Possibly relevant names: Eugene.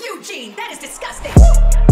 Eugene, that is disgusting.